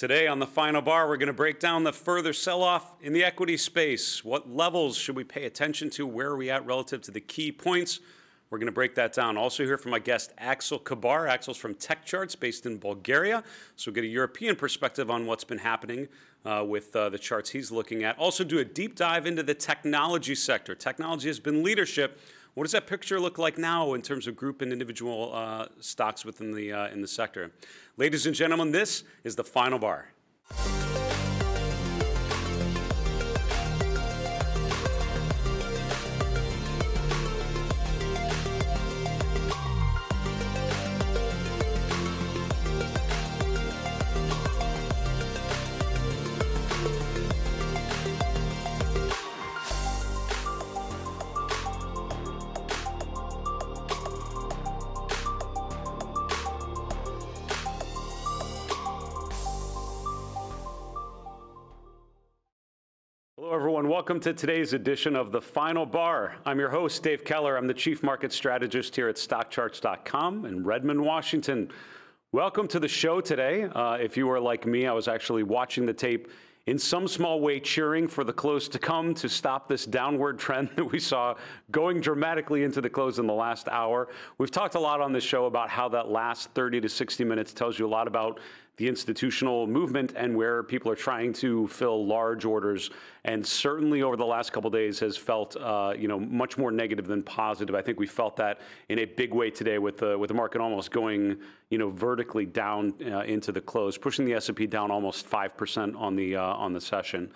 Today on The Final Bar, we're going to break down the further sell-off in the equity space. What levels should we pay attention to? Where are we at relative to the key points? We're going to break that down. Also here from my guest, Aksel Kibar. Aksel's from TechCharts, based in Bulgaria. So we'll get a European perspective on what's been happening with the charts he's looking at. Also do a deep dive into the technology sector. Technology has been leadership. What does that picture look like now in terms of group and individual stocks within the in the sector? Ladies and gentlemen, this is The Final Bar. Welcome to today's edition of The Final Bar. I'm your host, Dave Keller. I'm the Chief Market Strategist here at StockCharts.com in Redmond, Washington. Welcome to the show today. If you were like me, I was actually watching the tape in some small way, cheering for the close to come to stop this downward trend that we saw going dramatically into the close in the last hour. We've talked a lot on this show about how that last 30 to 60 minutes tells you a lot about the institutional movement and where people are trying to fill large orders, and certainly over the last couple of days has felt much more negative than positive. I think we felt that in a big way today with the market almost going vertically down into the close, pushing the S&P down almost 5% on the session.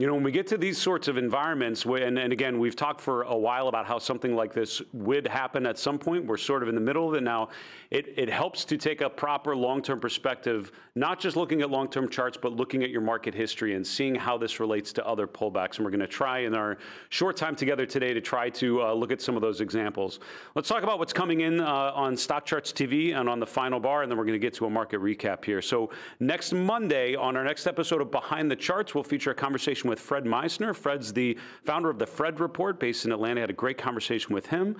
You know, when we get to these sorts of environments, and again, we've talked for a while about how something like this would happen at some point. We're sort of in the middle of it now. It helps to take a proper long-term perspective, not just looking at long-term charts, but looking at your market history and seeing how this relates to other pullbacks. And we're going to try in our short time together today to try to look at some of those examples. Let's talk about what's coming in on StockCharts TV and on The Final Bar, and then we're going to get to a market recap here. So next Monday, on our next episode of Behind the Charts, we'll feature a conversation with Fred Meissner. Fred's the founder of The Fred Report, based in Atlanta. I had a great conversation with him.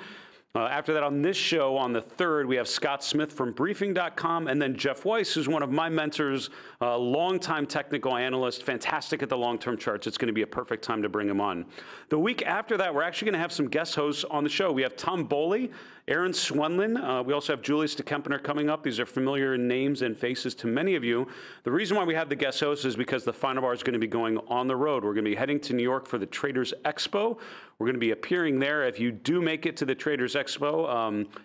After that, on this show, on the 3rd, we have Scott Smith from Briefing.com, and then Jeff Weiss, who's one of my mentors, a longtime technical analyst, fantastic at the long-term charts. It's going to be a perfect time to bring him on. The week after that, we're actually going to have some guest hosts on the show. We have Tom Boley, Aaron Swenlin. We also have Julius de Kempenaer coming up. These are familiar names and faces to many of you. The reason why we have the guest hosts is because The Final Bar is going to be going on the road. We're going to be heading to New York for the Traders Expo. We're going to be appearing there. If you do make it to the Traders Expo,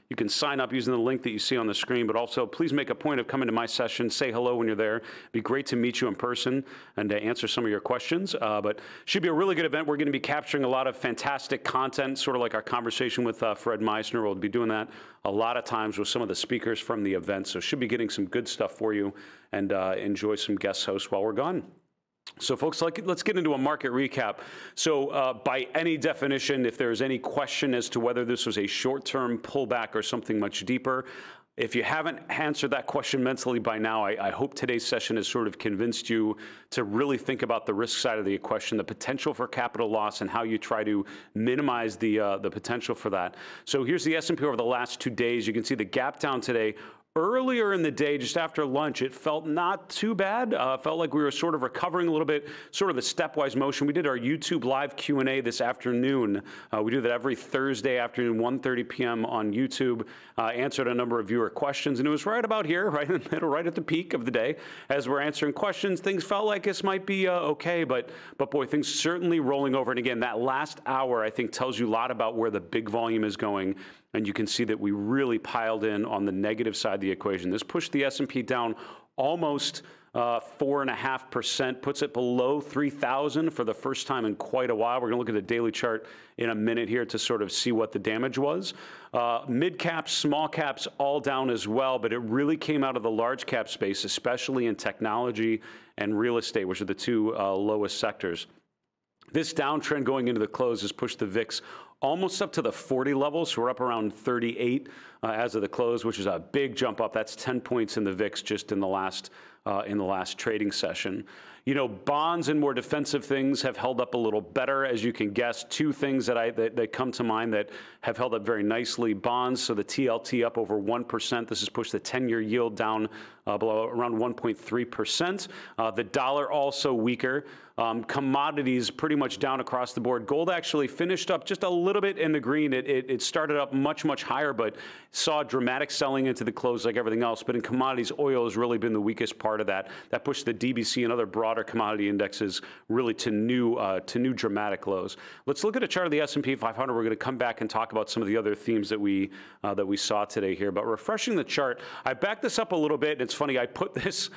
you can sign up using the link that you see on the screen, but also please make a point of coming to my session. Say hello when you're there. It'd be great to meet you in person and to answer some of your questions, but should be a really good event. We're going to be capturing a lot of fantastic content, sort of like our conversation with Fred Meissner. We'll be doing that a lot of times with some of the speakers from the event, so should be getting some good stuff for you, and enjoy some guest hosts while we're gone. So folks, let's get into a market recap. So by any definition, if there's any question as to whether this was a short-term pullback or something much deeper, if you haven't answered that question mentally by now, I hope today's session has sort of convinced you to really think about the risk side of the equation, the potential for capital loss, and how you try to minimize the potential for that. So here's the S&P over the last 2 days. You can see the gap down today. Earlier in the day, just after lunch, it felt not too bad. Felt like we were sort of recovering a little bit, sort of the stepwise motion. We did our YouTube live Q&A this afternoon. We do that every Thursday afternoon, 1:30 p.m. on YouTube. Answered a number of viewer questions, and it was right about here, right in the middle, right at the peak of the day. As we're answering questions, things felt like this might be okay, but boy, things certainly rolling over. And again, that last hour, I think, tells you a lot about where the big volume is going. And you can see that we really piled in on the negative side of the equation. This pushed the S&P down almost 4.5%, puts it below 3,000 for the first time in quite a while. We're going to look at the daily chart in a minute here to sort of see what the damage was. Mid caps, small caps, all down as well, but it really came out of the large cap space, especially in technology and real estate, which are the two lowest sectors. This downtrend going into the close has pushed the VIX almost up to the 40 level, so we're up around 38 as of the close, which is a big jump up. That's 10 points in the VIX just in the last trading session. You know, bonds and more defensive things have held up a little better, as you can guess. Two things that come to mind that have held up very nicely: bonds. So the TLT up over 1%. This has pushed the 10-year yield down below around 1.3%. The dollar also weaker. Commodities pretty much down across the board. Gold actually finished up just a little bit in the green. It started up much, much higher, but saw dramatic selling into the close like everything else. But in commodities, oil has really been the weakest part of that. That pushed the DBC and other broader commodity indexes really to new dramatic lows. Let's look at a chart of the S&P 500. We're going to come back and talk about some of the other themes that we saw today here. But refreshing the chart, I backed this up a little bit. It's funny, I put this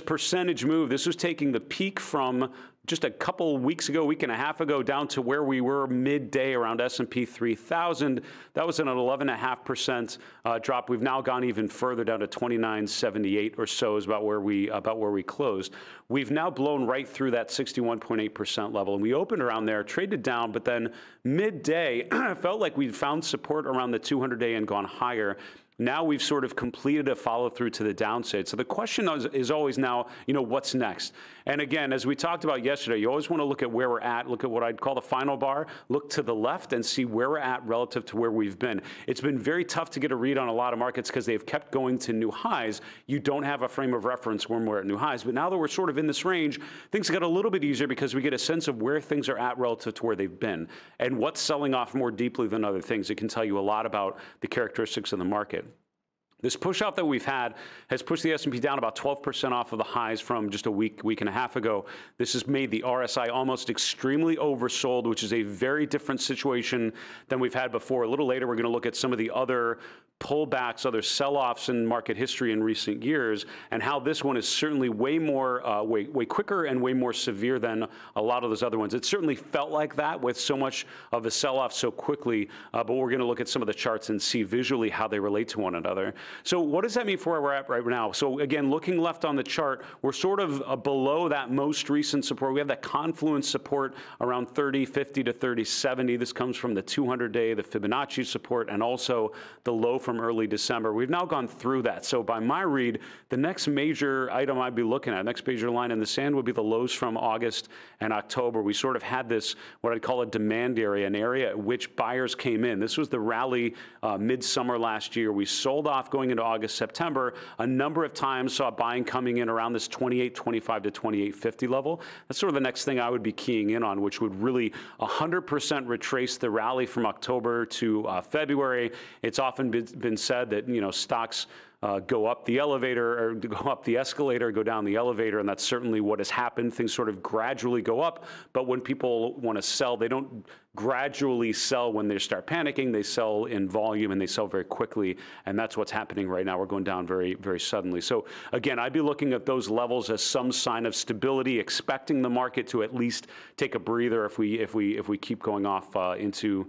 percentage move, this was taking the peak from just a couple weeks ago, week and a half ago, down to where we were midday around S&P 3000. That was an 11.5% drop. We've now gone even further down to 29.78 or so is about where we closed. We've now blown right through that 61.8% level, and we opened around there, traded down, but then midday felt like we'd found support around the 200-day and gone higher. Now we've sort of completed a follow-through to the downside. So the question is always now, what's next? And again, as we talked about yesterday, you always want to look at where we're at, look at what I'd call the final bar, look to the left and see where we're at relative to where we've been. It's been very tough to get a read on a lot of markets because they've kept going to new highs. You don't have a frame of reference when we're at new highs. But now that we're sort of in this range, things got a little bit easier because we get a sense of where things are at relative to where they've been and what's selling off more deeply than other things. It can tell you a lot about the characteristics of the market. This push-off that we've had has pushed the S&P down about 12% off of the highs from just a week and a half ago. This has made the RSI almost extremely oversold, which is a very different situation than we've had before. A little later, we're going to look at some of the other pullbacks, other sell-offs in market history in recent years, and how this one is certainly way more, way quicker and way more severe than a lot of those other ones. It certainly felt like that with so much of a sell-off so quickly, but we're going to look at some of the charts and see visually how they relate to one another. So what does that mean for where we're at right now? So again, looking left on the chart, we're sort of below that most recent support. We have that confluence support around 30.50 to 30.70. This comes from the 200-day, the Fibonacci support, and also the low from early December. We've now gone through that. So by my read, the next major item I'd be looking at, next major line in the sand, would be the lows from August and October. We sort of had this, what I'd call a demand area, an area at which buyers came in. This was the rally midsummer last year. We sold off going into August, September, a number of times saw buying coming in around this 28.25 to 28.50 level. That's sort of the next thing I would be keying in on, which would really 100% retrace the rally from October to February. It's often been said that, stocks go up the elevator, or go up the escalator, go down the elevator, and that's certainly what has happened. Things sort of gradually go up, but when people want to sell, they don't gradually sell when they start panicking. They sell in volume, and they sell very quickly, and that's what's happening right now. We're going down very, very suddenly. So again, I'd be looking at those levels as some sign of stability, expecting the market to at least take a breather if we keep going off into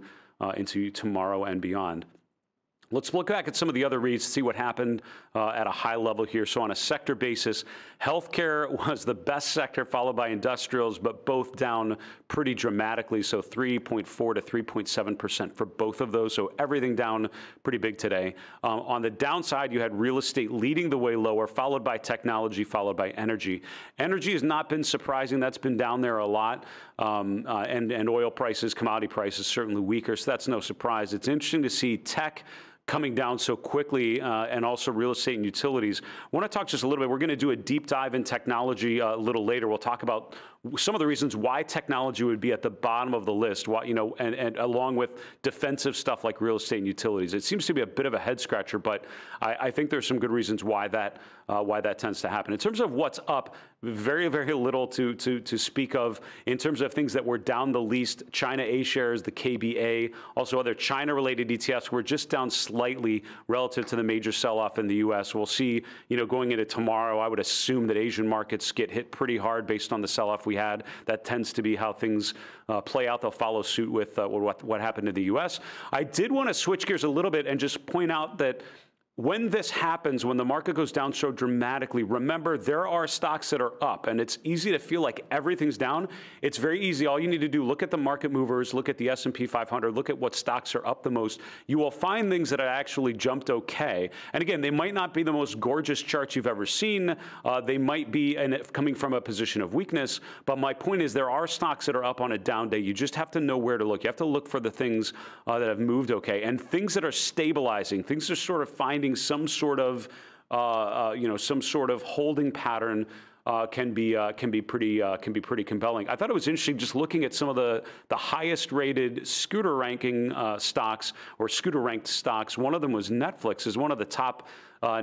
tomorrow and beyond. Let's look back at some of the other reads, see what happened at a high level here. So on a sector basis, healthcare was the best sector, followed by industrials, but both down pretty dramatically. So 3.4 to 3.7% for both of those. So everything down pretty big today. On the downside, you had real estate leading the way lower, followed by technology, followed by energy. Energy has not been surprising. That's been down there a lot. And oil prices, commodity prices certainly weaker. So that's no surprise. It's interesting to see tech coming down so quickly, and also real estate and utilities. I want to talk just a little bit. We're going to do a deep dive in technology a little later. We'll talk about some of the reasons why technology would be at the bottom of the list, why, and along with defensive stuff like real estate and utilities. It seems to be a bit of a head scratcher, but I think there's some good reasons why that tends to happen. In terms of what's up, very, very little to speak of. In terms of things that were down the least, China A shares, the KBA, also other China-related ETFs were just down slightly relative to the major sell-off in the U.S. We'll see, going into tomorrow, I would assume that Asian markets get hit pretty hard based on the sell-off we had. That tends to be how things play out. They'll follow suit with what happened in the U.S. I did want to switch gears a little bit and just point out that when this happens, when the market goes down so dramatically, remember, there are stocks that are up, and it's easy to feel like everything's down. It's very easy. All you need to do, look at the market movers, look at the S&P 500, look at what stocks are up the most. You will find things that have actually jumped okay. And again, they might not be the most gorgeous charts you've ever seen. They might be coming from a position of weakness. But my point is there are stocks that are up on a down day. You just have to know where to look. You have to look for the things that have moved okay, and things that are stabilizing, things that are sort of finding some sort of, some sort of holding pattern can be pretty compelling. I thought it was interesting just looking at some of the highest rated scooter ranking stocks or scooter ranked stocks. One of them was Netflix, is one of the top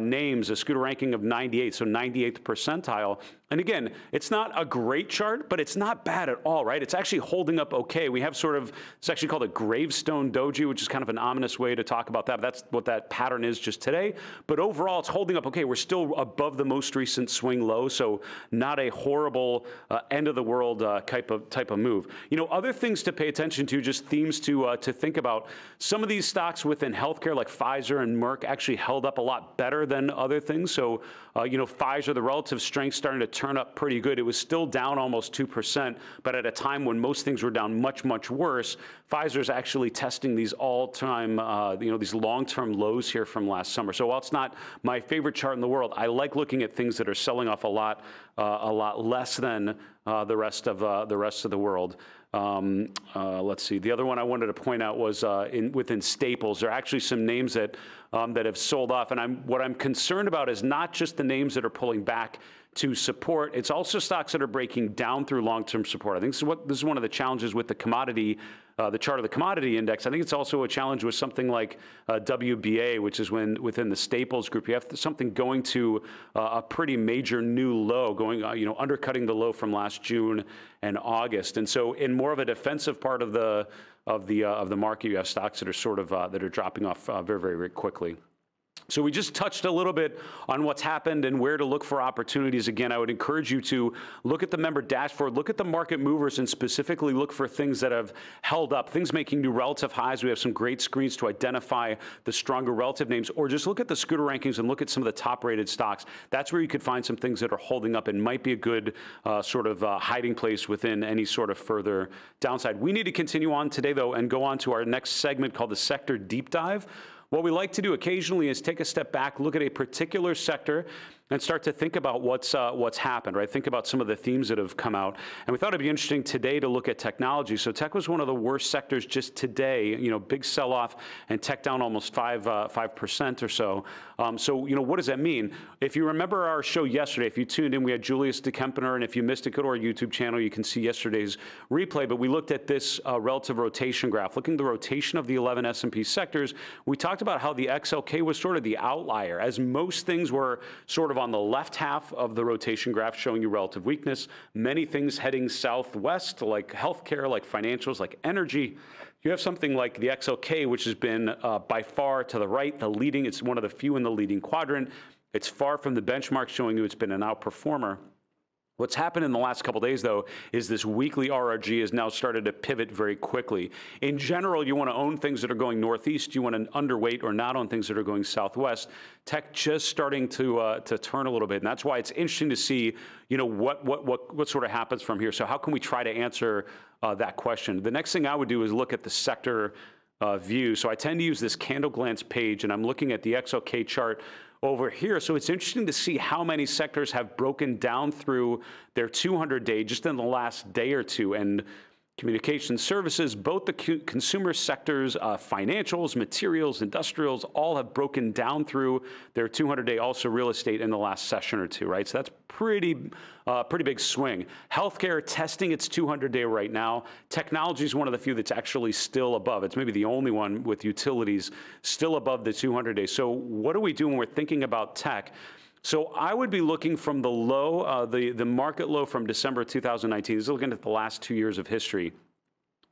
names, a scooter ranking of 98, so 98th percentile. And again, it's not a great chart, but it's not bad at all, right? It's actually holding up okay. We have sort of, it's actually called a gravestone doji, which is kind of an ominous way to talk about that. That's what that pattern is just today. But overall, it's holding up okay. We're still above the most recent swing low, so not a horrible end of the world type of move. You know, other things to pay attention to, just themes to think about. Some of these stocks within healthcare, like Pfizer and Merck, actually held up a lot better than other things. So, Pfizer, the relative strength starting to turn up pretty good. It was still down almost 2%, but at a time when most things were down much, much worse. Pfizer's actually testing these all-time, these long-term lows here from last summer. So while it's not my favorite chart in the world, I like looking at things that are selling off a lot less than the rest of the world. Let's see. The other one I wanted to point out was within staples. There are actually some names that that have sold off, and what I'm concerned about is not just the names that are pulling back to support. It's also stocks that are breaking down through long-term support. I think this is one of the challenges with the commodity, the chart of the commodity index. I think it's also a challenge with something like WBA, which is within the staples group. You have something going to a pretty major new low, going undercutting the low from last June and August. And so, in more of a defensive part of the market, you have stocks that are sort of that are dropping off very, very quickly. So we just touched a little bit on what's happened and where to look for opportunities. Again, I would encourage you to look at the member dashboard, look at the market movers, and specifically look for things that have held up, things making new relative highs. We have some great screens to identify the stronger relative names, or just look at the scooter rankings and look at some of the top-rated stocks. That's where you could find some things that are holding up and might be a good hiding place within any sort of further downside. We need to continue on today, though, and go on to our next segment called the Sector Deep Dive. What we like to do occasionally is take a step back, look at a particular sector, and start to think about what's happened, right? Think about some of the themes that have come out. And we thought it'd be interesting today to look at technology. So tech was one of the worst sectors just today, big sell-off, and tech down almost 5% or so. What does that mean? If you remember our show yesterday, if you tuned in, we had Julius de Kempenaer, and if you missed it, go to our YouTube channel. You can see yesterday's replay, but we looked at this relative rotation graph, looking at the rotation of the 11 S&P sectors. We talked about how the XLK was sort of the outlier, as most things were sort of on the left half of the rotation graph showing you relative weakness, many things heading southwest, like healthcare, like financials, like energy. You have something like the XLK, which has been by far to the right, the leading. It's one of the few in the leading quadrant. It's far from the benchmark, showing you it's been an outperformer. What's happened in the last couple of days, though, is this weekly RRG has now started to pivot very quickly. In general, you want to own things that are going northeast. You want to underweight or not own things that are going southwest. Tech just starting to turn a little bit, and that's why it's interesting to see, what sort of happens from here. So how can we try to answer that question? The next thing I would do is look at the sector view. So I tend to use this candle glance page, and I'm looking at the XLK chart over here. So it's interesting to see how many sectors have broken down through their 200-day just in the last day or two. And communication services, both the consumer sectors, financials, materials, industrials, all have broken down through their 200-day, also real estate in the last session or two, right? So that's pretty big swing. Healthcare testing its 200-day right now. Technology is one of the few that's actually still above. It's maybe the only one, with utilities still above the 200-day. So what do we do when we're thinking about tech? So I would be looking from the low, the market low from December 2019. This is looking at the last 2 years of history.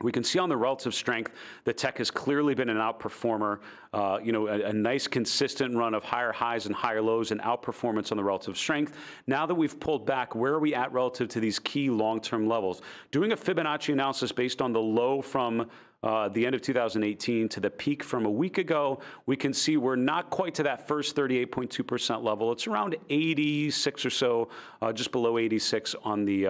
We can see on the relative strength that tech has clearly been an outperformer, a nice consistent run of higher highs and higher lows and outperformance on the relative strength. Now that we've pulled back, where are we at relative to these key long-term levels? Doing a Fibonacci analysis based on the low from the end of 2018 to the peak from a week ago. We can see we're not quite to that first 38.2% level. It's around 86 or so, just below 86 on the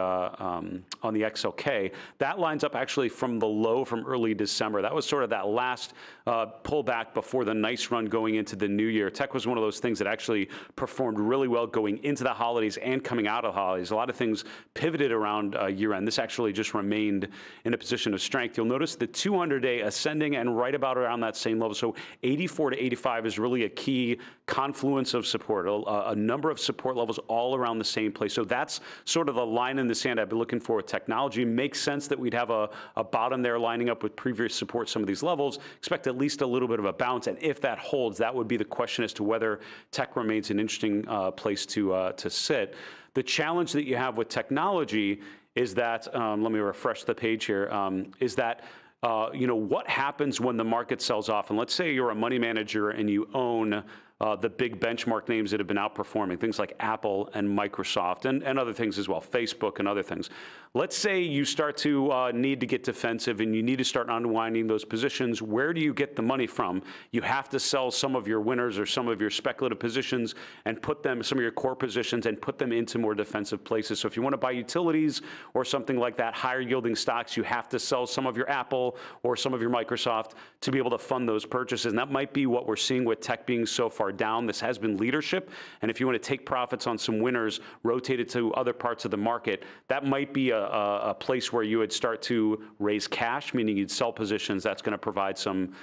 XLK. That lines up actually from the low from early December. That was sort of that last pullback before the nice run going into the new year. Tech was one of those things that actually performed really well going into the holidays and coming out of the holidays. A lot of things pivoted around year end. This actually just remained in a position of strength. You'll notice the 200-day ascending and right about around that same level. So 84 to 85 is really a key confluence of support, a number of support levels all around the same place. So that's sort of the line in the sand I've been looking for with technology. Makes sense that we'd have a bottom there lining up with previous support, some of these levels. Expect at least a little bit of a bounce. And if that holds, that would be the question as to whether tech remains an interesting place to sit. The challenge that you have with technology is that, let me refresh the page here, is that you know, what happens when the market sells off? And let's say you're a money manager and you own the big benchmark names that have been outperforming, things like Apple and Microsoft and other things as well, Facebook and other things. Let's say you start to need to get defensive and you need to start unwinding those positions. Where do you get the money from? You have to sell some of your winners or some of your speculative positions and put them, some of your core positions, and put them into more defensive places. So if you want to buy utilities or something like that, higher yielding stocks, you have to sell some of your Apple or some of your Microsoft to be able to fund those purchases. And that might be what we're seeing with tech being so far down. This has been leadership, and if you want to take profits on some winners, rotate it to other parts of the market, that might be a place where you would start to raise cash, meaning you'd sell positions. That's going to provide some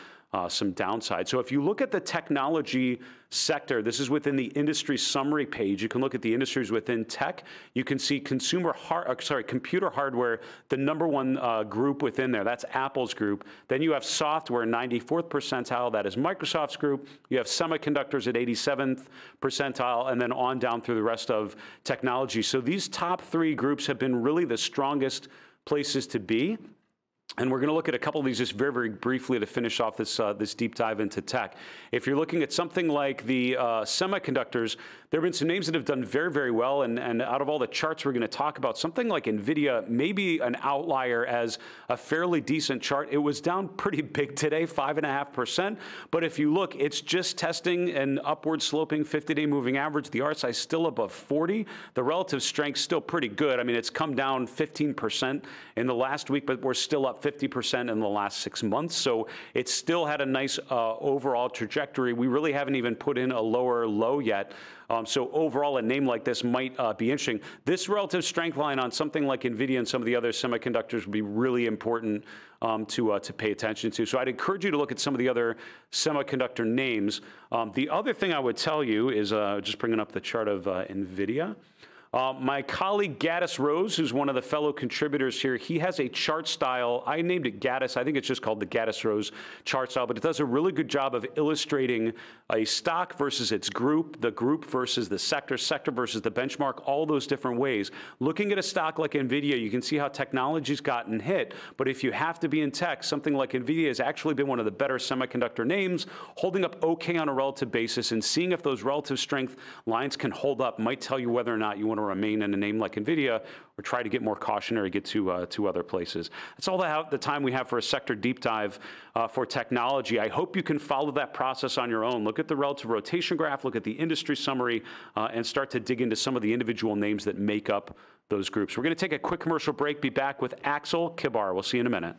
downside. So if you look at the technology sector, this is within the industry summary page. You can look at the industries within tech. You can see computer hardware, the number one group within there. That's Apple's group. Then you have software, 94th percentile. That is Microsoft's group. You have semiconductors at 87th percentile, and then on down through the rest of technology. So these top three groups have been really the strongest places to be. And we're going to look at a couple of these just very, very briefly to finish off this this deep dive into tech. If you're looking at something like the semiconductors, there have been some names that have done very, very well. And out of all the charts we're going to talk about, something like NVIDIA, maybe an outlier as a fairly decent chart. It was down pretty big today, 5.5%. But if you look, it's just testing an upward sloping 50-day moving average. The RSI is still above 40. The relative strength still pretty good. I mean, it's come down 15% in the last week, but we're still up 50% in the last 6 months. So it still had a nice overall trajectory. We really haven't even put in a lower low yet. So overall, a name like this might be interesting. This relative strength line on something like NVIDIA and some of the other semiconductors would be really important to pay attention to. So I'd encourage you to look at some of the other semiconductor names. The other thing I would tell you is just bringing up the chart of NVIDIA. My colleague Gaddis Rose, who's one of the fellow contributors here, he has a chart style. I named it Gaddis. I think it's just called the Gaddis Rose chart style, but it does a really good job of illustrating a stock versus its group, the group versus the sector, sector versus the benchmark, all those different ways. Looking at a stock like NVIDIA, you can see how technology's gotten hit, but if you have to be in tech, something like NVIDIA has actually been one of the better semiconductor names, holding up okay on a relative basis, and seeing if those relative strength lines can hold up might tell you whether or not you want to remain in a name like NVIDIA or try to get more cautionary, get to other places. That's all the time we have for a sector deep dive for technology. I hope you can follow that process on your own. Look at the relative rotation graph, look at the industry summary, and start to dig into some of the individual names that make up those groups. We're going to take a quick commercial break, be back with Aksel Kibar. We'll see you in a minute.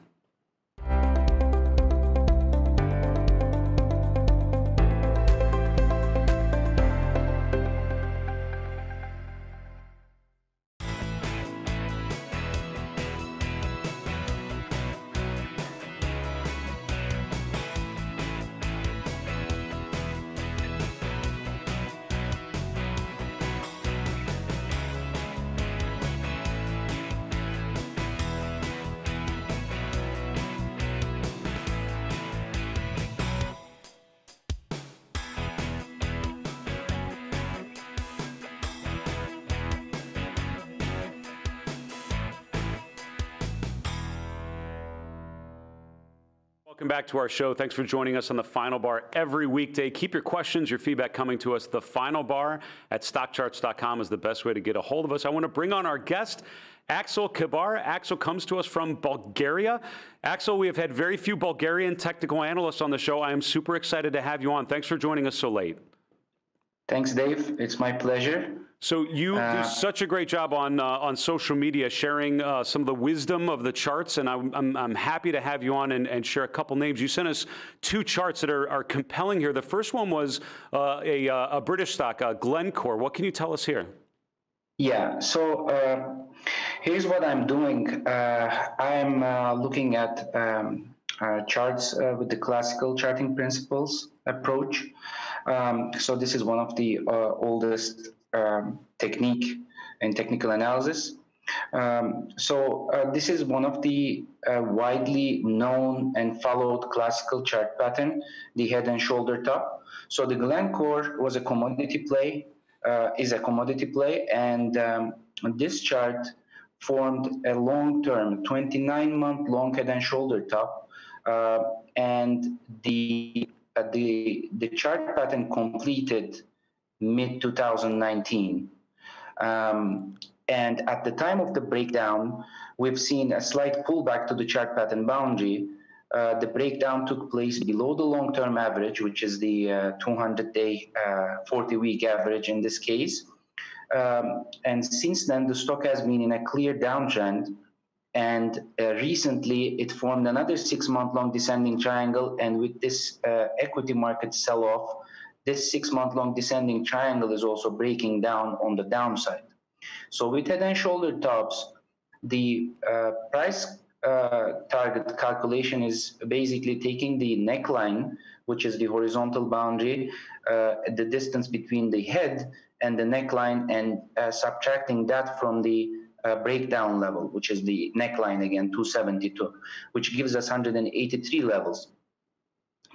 Welcome back to our show. Thanks for joining us on The Final Bar every weekday. Keep your questions, your feedback coming to us. The Final Bar at StockCharts.com is the best way to get a hold of us. I want to bring on our guest, Aksel Kibar. Aksel comes to us from Bulgaria. Aksel, we have had very few Bulgarian technical analysts on the show. I am super excited to have you on. Thanks for joining us so late. Thanks, Dave. It's my pleasure. So you do such a great job on social media sharing some of the wisdom of the charts, and I'm happy to have you on and share a couple names. You sent us two charts that are compelling here. The first one was a British stock, Glencore. What can you tell us here? Yeah, so here's what I'm doing. I'm looking at charts with the classical charting principles approach. So this is one of the oldest technique and technical analysis. So this is one of the widely known and followed classical chart pattern, the head and shoulder top. So the Glencore was a commodity play, is a commodity play, and this chart formed a long-term, 29-month long head and shoulder top, and the chart pattern completed mid-2019. And at the time of the breakdown, we've seen a slight pullback to the chart pattern boundary. The breakdown took place below the long-term average, which is the 200-day, 40-week average in this case. And since then, the stock has been in a clear downtrend. And recently, it formed another six-month-long descending triangle. And with this equity market sell-off, this six-month-long descending triangle is also breaking down on the downside. So with head and shoulder tops, the price target calculation is basically taking the neckline, which is the horizontal boundary, the distance between the head and the neckline, and subtracting that from the breakdown level, which is the neckline again, 272, which gives us 183 levels.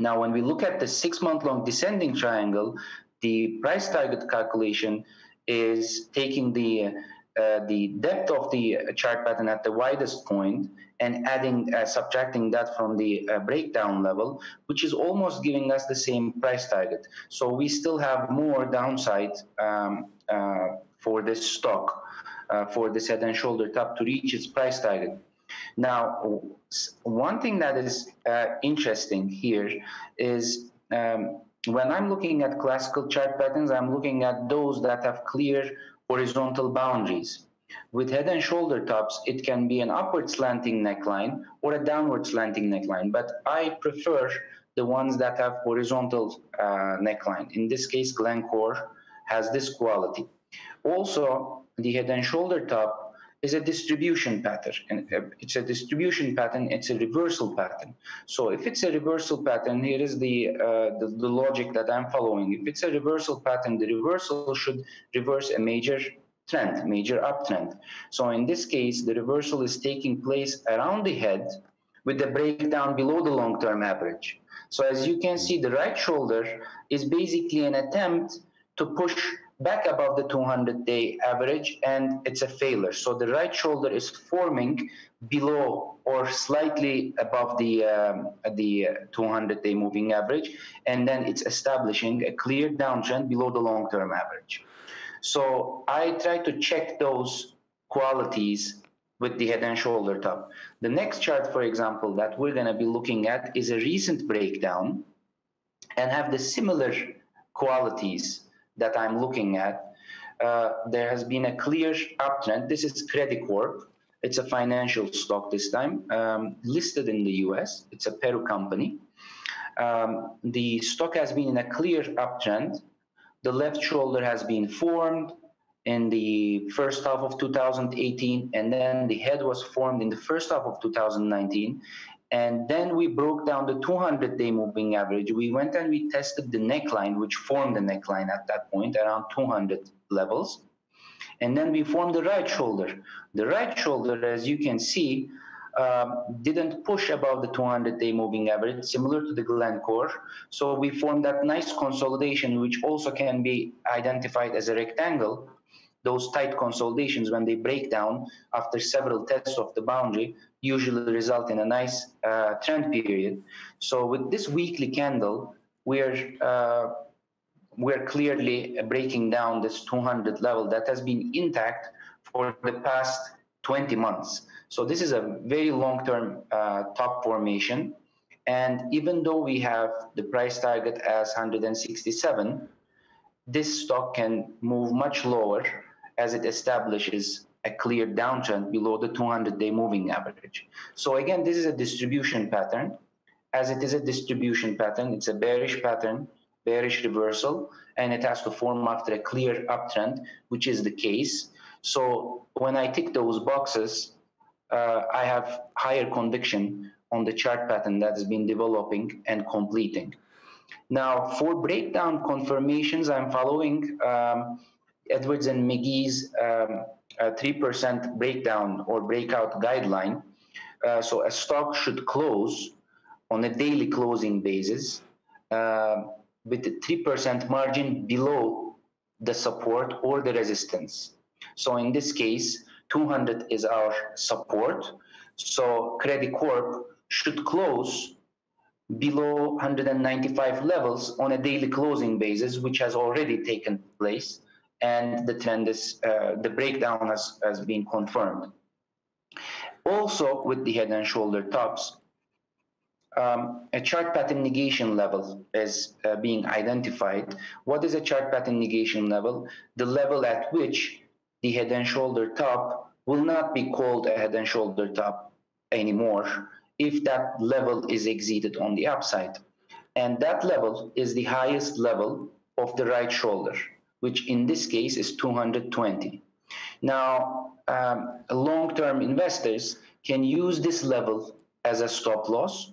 Now, when we look at the six-month-long descending triangle, the price target calculation is taking the depth of the chart pattern at the widest point and adding, subtracting that from the breakdown level, which is almost giving us the same price target. So we still have more downside for this stock, for this head and shoulder top to reach its price target. Now, one thing that is interesting here is when I'm looking at classical chart patterns, I'm looking at those that have clear horizontal boundaries. With head and shoulder tops, it can be an upward slanting neckline or a downward slanting neckline, but I prefer the ones that have horizontal neckline. In this case, Glencore has this quality. Also, the head and shoulder top is a distribution pattern, and it's a distribution pattern, it's a reversal pattern. So if it's a reversal pattern, here is the logic that I'm following. If it's a reversal pattern, the reversal should reverse a major trend, major uptrend. So in this case, the reversal is taking place around the head with the breakdown below the long-term average. So as you can see, the right shoulder is basically an attempt to push back above the 200-day average, and it's a failure. So the right shoulder is forming below or slightly above the 200-day moving average, and then it's establishing a clear downtrend below the long-term average. So I try to check those qualities with the head and shoulder top. The next chart, for example, that we're going to be looking at is a recent breakdown and have the similar qualities that I'm looking at. There has been a clear uptrend. This is CreditCorp. It's a financial stock this time, listed in the US. It's a Peru company. The stock has been in a clear uptrend. The left shoulder has been formed in the first half of 2018, and then the head was formed in the first half of 2019. And then we broke down the 200-day moving average. We went and we tested the neckline, which formed the neckline at that point, around 200 levels. And then we formed the right shoulder. The right shoulder, as you can see, didn't push above the 200-day moving average, similar to the Glencore. So we formed that nice consolidation, which also can be identified as a rectangle. those tight consolidations, when they break down after several tests of the boundary, usually result in a nice trend period. So with this weekly candle, we're clearly breaking down this 200 level that has been intact for the past 20 months. So this is a very long-term top formation. And even though we have the price target as 167, this stock can move much lower as it establishes a clear downtrend below the 200-day moving average. So again, this is a distribution pattern. As it is a distribution pattern, it's a bearish pattern, bearish reversal, and it has to form after a clear uptrend, which is the case. So when I tick those boxes, I have higher conviction on the chart pattern that has been developing and completing. Now, for breakdown confirmations, I'm following Edwards and McGee's 3% breakdown or breakout guideline. So a stock should close on a daily closing basis with a 3% margin below the support or the resistance. So in this case, 200 is our support. So CreditCorp should close below 195 levels on a daily closing basis, which has already taken place, and the trend is the breakdown has been confirmed. Also, with the head and shoulder tops, a chart pattern negation level is being identified. What is a chart pattern negation level? The level at which the head and shoulder top will not be called a head and shoulder top anymore if that level is exceeded on the upside. And that level is the highest level of the right shoulder, which in this case is 220. Now, long-term investors can use this level as a stop loss,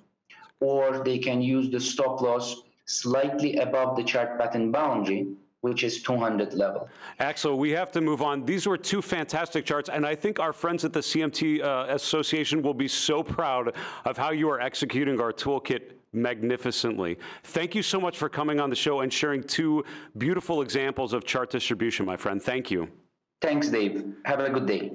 or they can use the stop loss slightly above the chart pattern boundary, which is 200 level. Aksel, we have to move on. These were two fantastic charts, and I think our friends at the CMT Association will be so proud of how you are executing our toolkit magnificently. Thank you so much for coming on the show and sharing two beautiful examples of chart distribution, my friend. Thank you. Thanks, Dave. Have a good day.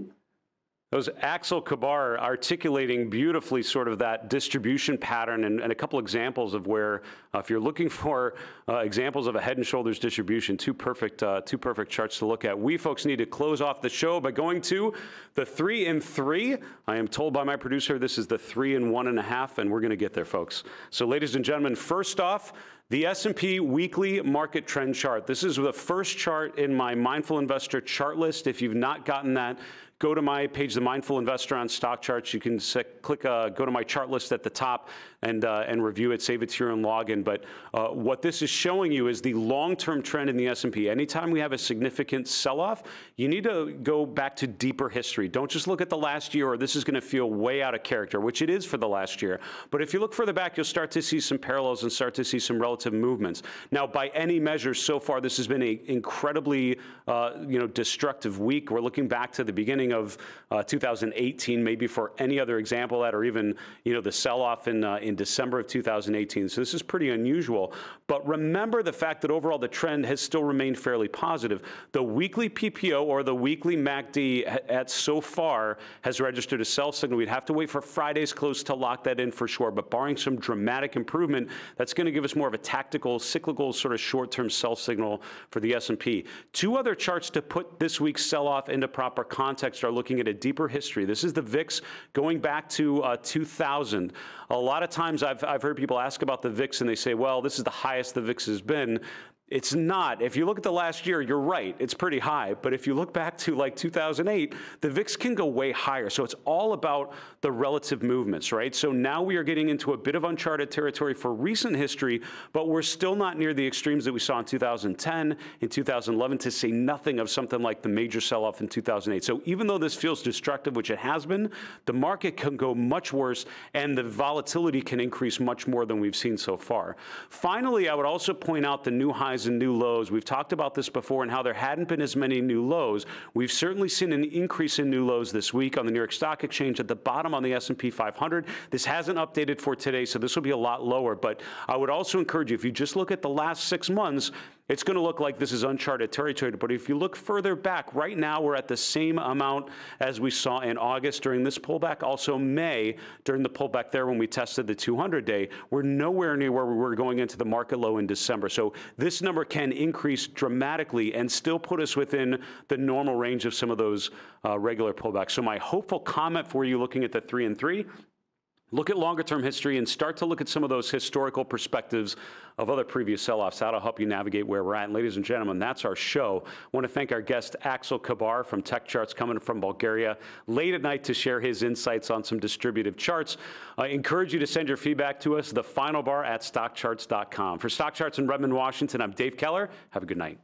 That was Aksel Kibar articulating beautifully sort of that distribution pattern and a couple examples of where, if you're looking for examples of a head and shoulders distribution, two perfect charts to look at. We folks need to close off the show by going to the 3 and 3. I am told by my producer this is the 3 and 1.5, and we're going to get there, folks. So, ladies and gentlemen, first off, the S&P Weekly Market Trend Chart. This is the first chart in my Mindful Investor chart list. If you've not gotten that, go to my page, The Mindful Investor on StockCharts. You can click, go to my chart list at the top and review it, save it to your own login. But what this is showing you is the long-term trend in the S&P. Anytime we have a significant sell-off, you need to go back to deeper history. Don't just look at the last year, or this is going to feel way out of character, which it is for the last year. But if you look further back, you'll start to see some parallels and start to see some relative movements. Now, by any measure, so far, this has been an incredibly, destructive week. We're looking back to the beginning of 2018, maybe for any other example of that, or even, the sell-off in December of 2018. So this is pretty unusual. But remember the fact that overall the trend has still remained fairly positive. The weekly PPO or the weekly MACD at so far has registered a sell signal. We'd have to wait for Friday's close to lock that in for sure. But barring some dramatic improvement, that's going to give us more of a tactical, cyclical sort of short-term sell signal for the S&P. Two other charts to put this week's sell-off into proper context are looking at a deeper history. This is the VIX going back to 2000. A lot of times I've heard people ask about the VIX and they say, well, this is the highest the VIX has been. It's not. If you look at the last year, you're right. It's pretty high. But if you look back to like 2008, the VIX can go way higher. So it's all about the relative movements, right? So now we are getting into a bit of uncharted territory for recent history, but we're still not near the extremes that we saw in 2010, in 2011, to say nothing of something like the major sell-off in 2008. So even though this feels destructive, which it has been, the market can go much worse and the volatility can increase much more than we've seen so far. Finally, I would also point out the new highs and new lows. We've talked about this before and how there hadn't been as many new lows. We've certainly seen an increase in new lows this week on the New York Stock Exchange at the bottom on the S&P 500. This hasn't updated for today, so this will be a lot lower. But I would also encourage you, if you just look at the last 6 months, It's going to look like this is uncharted territory, but if you look further back, right now we're at the same amount as we saw in August during this pullback, also May during the pullback there when we tested the 200-day. We're nowhere near where we were going into the market low in December. So this number can increase dramatically and still put us within the normal range of some of those regular pullbacks. So my hopeful comment for you looking at the 3 and 3, look at longer-term history and start to look at some of those historical perspectives of other previous sell-offs. That'll help you navigate where we're at. And ladies and gentlemen, that's our show. I want to thank our guest, Aksel Kibar from TechCharts, coming from Bulgaria late at night to share his insights on some distributive charts. I encourage you to send your feedback to us, thefinalbar@StockCharts.com. For StockCharts in Redmond, Washington, I'm Dave Keller. Have a good night.